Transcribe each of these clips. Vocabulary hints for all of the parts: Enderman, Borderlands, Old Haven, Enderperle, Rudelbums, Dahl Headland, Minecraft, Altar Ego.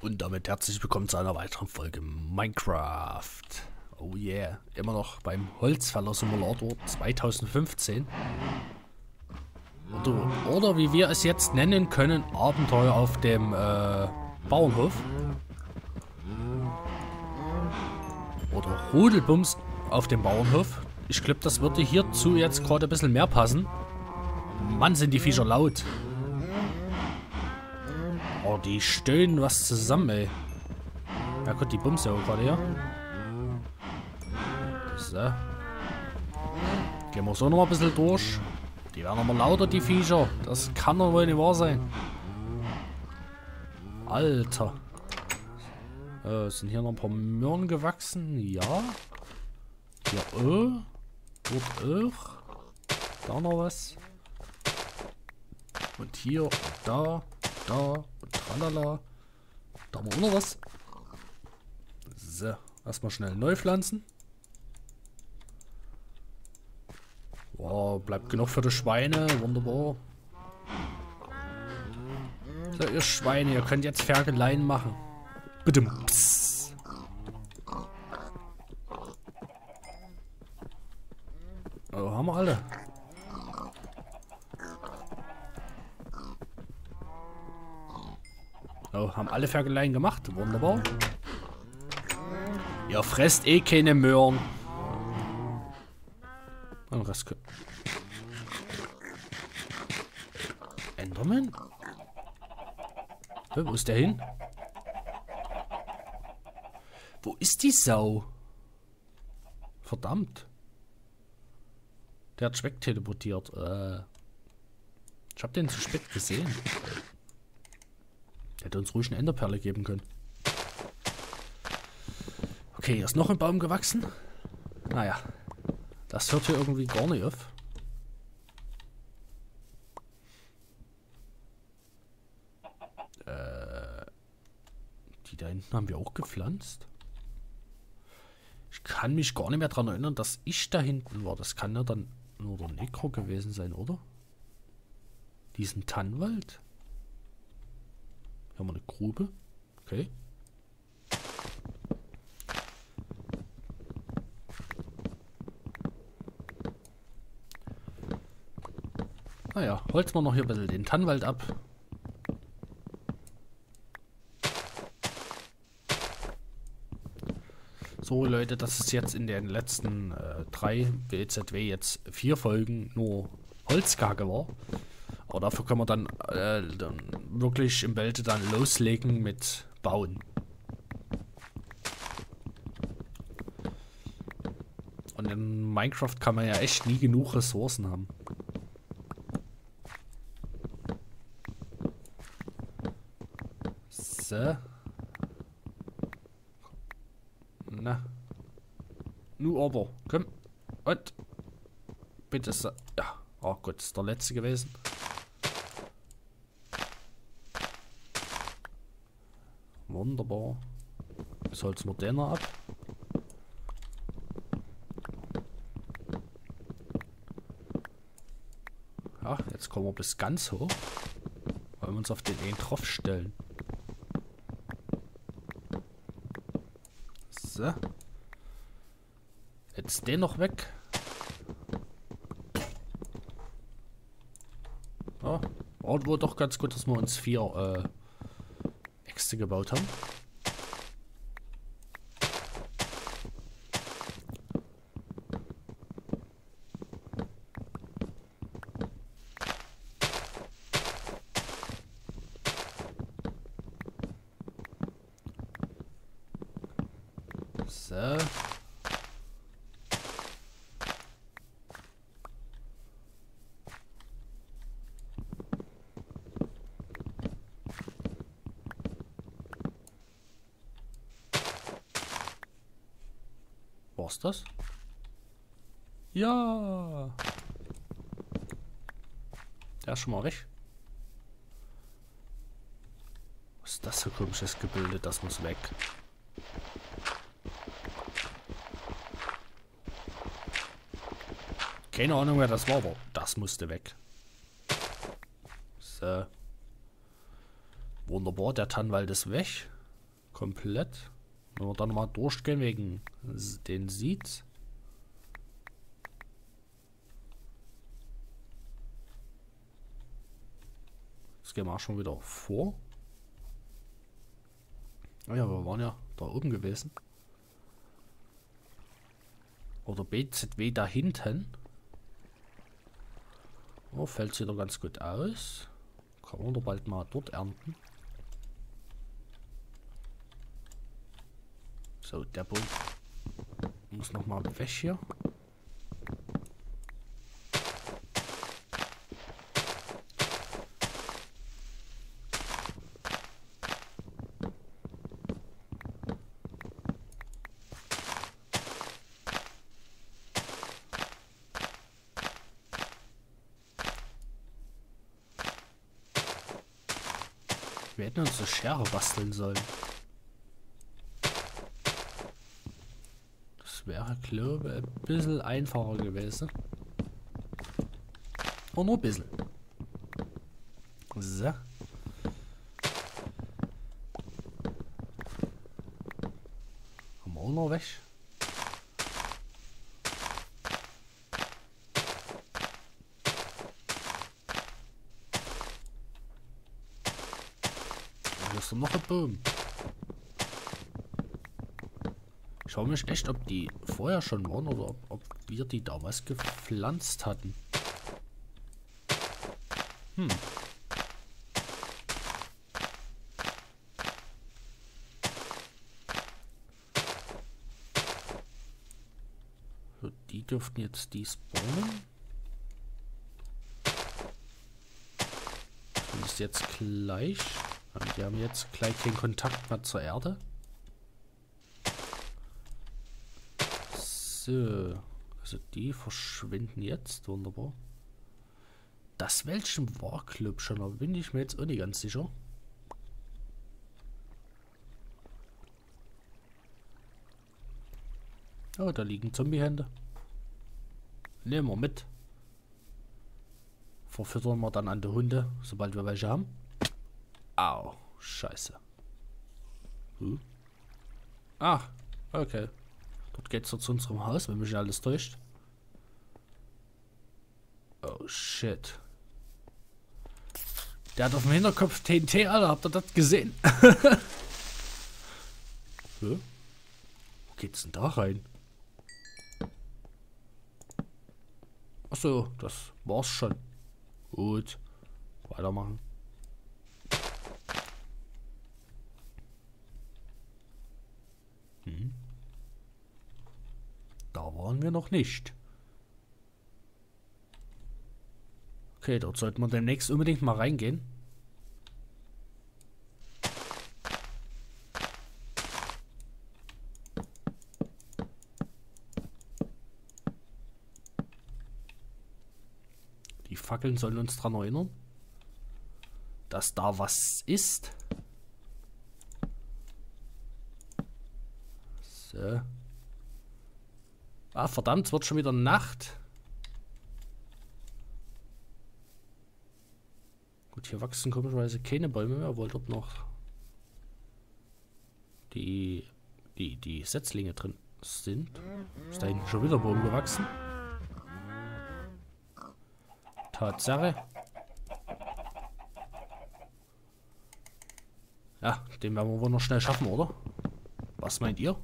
Und damit herzlich willkommen zu einer weiteren Folge Minecraft. Oh yeah, immer noch beim Holzfäller-Simulator 2015. Oder wie wir es jetzt nennen können, Abenteuer auf dem Bauernhof. Oder Rudelbums auf dem Bauernhof. Ich glaube, das würde hierzu jetzt gerade ein bisschen mehr passen. Mann, sind die Viecher laut. Oh, die stöhnen was zusammen, ey. Ja gut, die Bums ja auch gerade hier. So. Gehen wir so noch mal ein bisschen durch. Die werden aber lauter, die Viecher. Das kann doch wohl nicht wahr sein. Alter. Sind hier noch ein paar Möhren gewachsen? Ja. Ja, dort auch. Da noch was. Und hier, und da, da, und tralala. Da haben wir auch noch was. So, erstmal schnell neu pflanzen. Wow, bleibt genug für die Schweine. Wunderbar. So, ihr Schweine, ihr könnt jetzt Ferkeleien machen. Bitte. Psst. Also haben wir alle. Oh, haben alle Ferkeleien gemacht. Wunderbar. Ihr fresst eh keine Möhren. Ein Reske. Enderman? Wo ist der hin? Wo ist die Sau? Verdammt. Der hat Speck teleportiert. Ich hab den zu spät gesehen. Hätte uns ruhig eine Enderperle geben können. Okay, hier ist noch ein Baum gewachsen. Naja. Das hört hier irgendwie gar nicht auf. Die da hinten haben wir auch gepflanzt. Ich kann mich gar nicht mehr daran erinnern, dass ich da hinten war. Das kann ja dann nur der Nekro gewesen sein, oder? Diesen Tannwald. Hier haben wir eine Grube. Okay. Naja, holzen wir noch hier ein bisschen den Tannwald ab. So Leute, das ist jetzt in den letzten 3 WZW jetzt 4 Folgen nur Holzkacke war. Aber dafür können wir dann wirklich im Wälde dann loslegen mit Bauen. Und in Minecraft kann man ja echt nie genug Ressourcen haben. So. Nu aber, komm. Und. Bitte. Ja. Oh Gott, ist der letzte gewesen. Wunderbar. Jetzt holzen wir den noch ab. Ja, jetzt kommen wir bis ganz hoch. Wollen wir uns auf den einen drauf stellen. So. Jetzt den noch weg. Ja, war wohl doch ganz gut, dass wir uns 4 Äxte gebaut haben. So. Was das? Ja! Der ist schon mal weg. Was ist das für ein komisches Gebilde? Das muss weg. Keine Ahnung, wer das war, aber das musste weg. So. Wunderbar, der Tannwald ist weg. komplett. Wenn wir da nochmal durchgehen wegen den Seeds. Jetzt gehen wir auch schon wieder vor. Naja, wir waren ja da oben gewesen. Oder BZW da hinten. Oh, fällt es wieder ganz gut aus. Kann man doch bald mal dort ernten. So, der Baum muss nochmal weg hier. Wir hätten uns eine Schere basteln sollen. Das wäre, glaube ich, ein bisschen einfacher gewesen. Und nur ein bisschen. So. Haben wir auch noch weg. Noch ein Baum. Ich frage mich echt, ob die vorher schon waren oder ob wir die damals gepflanzt hatten. Hm. So, die dürften jetzt die spawnen. Das ist jetzt gleich. Wir haben jetzt gleich den Kontakt mal zur Erde. So, also die verschwinden jetzt, wunderbar. Das welchen war Club schon, aber bin ich mir jetzt auch nicht ganz sicher. Oh, da liegen Zombiehände. Nehmen wir mit. Verfüttern wir dann an die Hunde, sobald wir welche haben. Au, scheiße. Hm? Ach, okay. Dort geht's doch zu unserem Haus, wenn mich alles täuscht. Oh, shit. Der hat auf dem Hinterkopf TNT, Alter. Habt ihr das gesehen? Hm? Wo geht's denn da rein? Achso, das war's schon. Gut. Weitermachen. Da waren wir noch nicht. Okay, dort sollte man demnächst unbedingt mal reingehen. Die Fackeln sollen uns daran erinnern, dass da was ist. So. Ah, verdammt, es wird schon wieder Nacht. Gut, hier wachsen komischerweise keine Bäume mehr, obwohl dort noch die Setzlinge drin sind. Ist da hinten schon wieder Baum gewachsen? Tatsache. Ja, den werden wir wohl noch schnell schaffen, oder? Was meint ihr?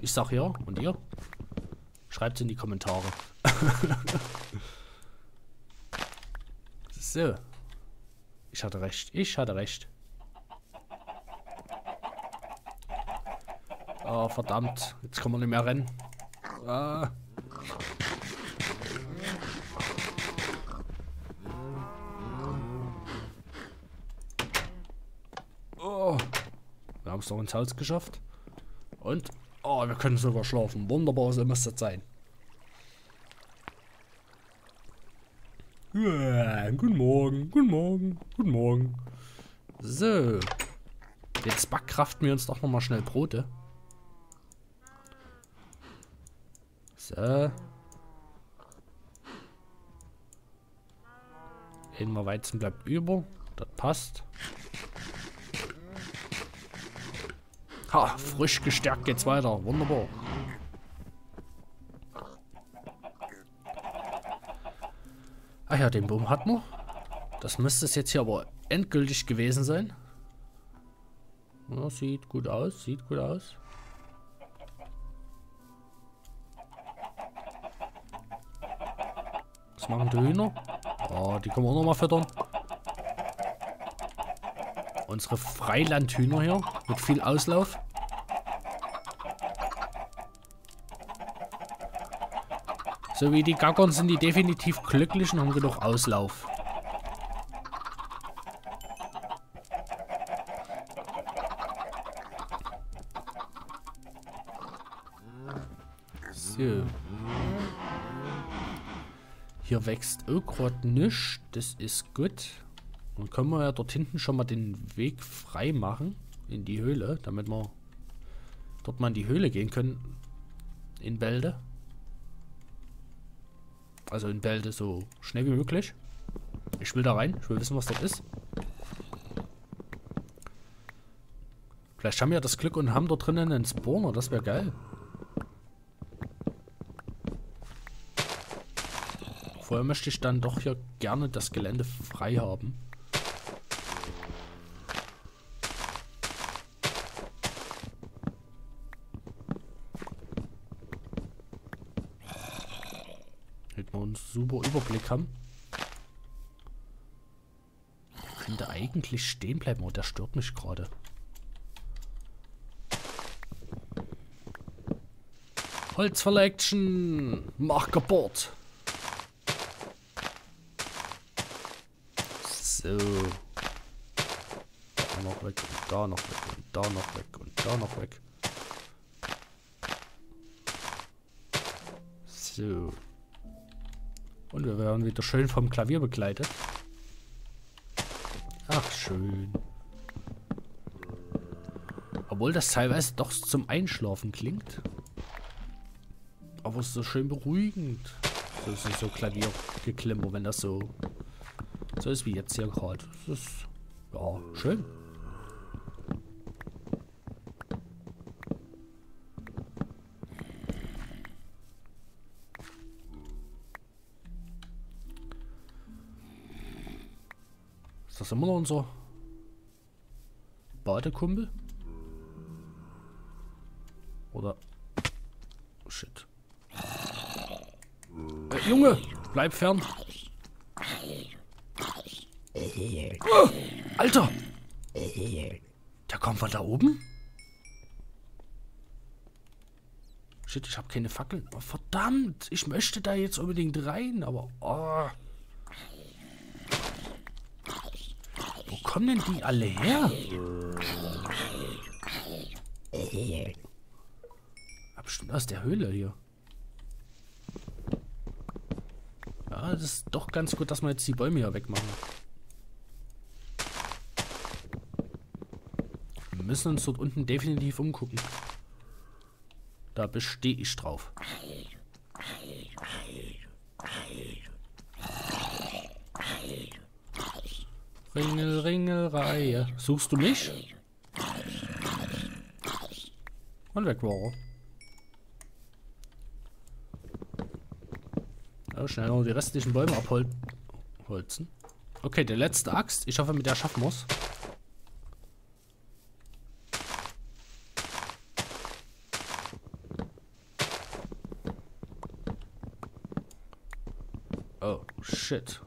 Ich sag ja, und ihr? Schreibt es in die Kommentare. So. Ich hatte recht. Ich hatte recht. Oh, verdammt. Jetzt kann man nicht mehr rennen. Ah. Oh. Wir haben es doch ins Haus geschafft. Und... Oh, wir können sogar schlafen. Wunderbar, so muss das sein. Ja, guten Morgen, guten Morgen, guten Morgen. So. Jetzt backkraften wir uns doch nochmal schnell Brote. So. Immer Weizen bleibt über. Das passt. Ha, frisch gestärkt geht's weiter. Wunderbar. Ach ja, den Baum hatten wir. Das müsste es jetzt hier aber endgültig gewesen sein. Ja, sieht gut aus, sieht gut aus. Was machen die Hühner? Ah, die können wir auch nochmal füttern. Unsere Freilandhühner hier mit viel Auslauf. So wie die gackern, sind die definitiv glücklich und haben genug Auslauf. So. Hier wächst auch gerade nichts. Das ist gut. Dann können wir ja dort hinten schon mal den Weg frei machen in die Höhle, damit wir dort mal in die Höhle gehen können. In Bälde. Also in Bälde so schnell wie möglich. Ich will da rein. Ich will wissen, was dort ist. Vielleicht haben wir ja das Glück und haben dort drinnen einen Spawner. Das wäre geil. Vorher möchte ich dann doch hier gerne das Gelände frei haben. Super Überblick haben. Ich könnte eigentlich stehen bleiben, aber der stört mich gerade. Holz Collection! Mach kaputt! So. Da noch weg und da noch weg und da noch weg und da noch weg. So. Und wir werden wieder schön vom Klavier begleitet. Ach, schön. Obwohl das teilweise doch zum Einschlafen klingt. Aber es ist so schön beruhigend. So ist nicht so Klaviergeklimper, wenn das so ist wie jetzt hier gerade. Das ist, ja, schön. Das ist immer noch unser Badekumpel. Oder... Oh, shit. Junge, bleib fern. Oh, Alter! Der kommt von da oben? Shit, ich habe keine Fackeln. Oh, verdammt, ich möchte da jetzt unbedingt rein, aber... Oh. Wo kommen denn die alle her? Bestimmt aus der Höhle hier. Ja, das ist doch ganz gut, dass wir jetzt die Bäume hier wegmachen. Wir müssen uns dort unten definitiv umgucken. Da bestehe ich drauf. Ringel, Ringel, Reihe. Suchst du mich? Und weg war er. Ja, schnell noch die restlichen Bäume abholzen. Okay, der letzte Axt. Ich hoffe, mit der schaffen muss. Oh, shit.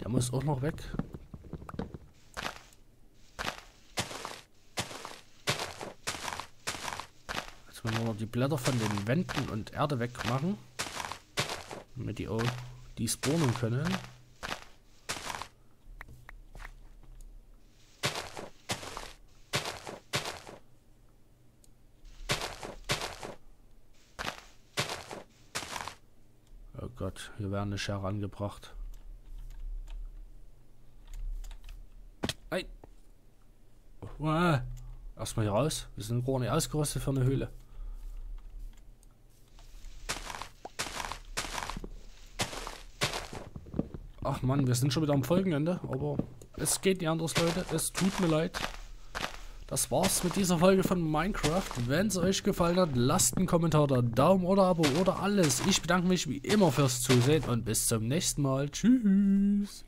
Der muss auch noch weg. Jetzt müssen wir noch die Blätter von den Wänden und Erde wegmachen, damit die auch die spawnen können. Hier werden eine Schere angebracht. Ei. Erstmal hier raus. Wir sind gar nicht ausgerüstet für eine Höhle. Ach Mann, wir sind schon wieder am Folgenende, aber es geht nicht anders, Leute. Es tut mir leid. Das war's mit dieser Folge von Minecraft. Wenn es euch gefallen hat, lasst einen Kommentar da, Daumen oder Abo oder alles. Ich bedanke mich wie immer fürs Zusehen und bis zum nächsten Mal. Tschüss.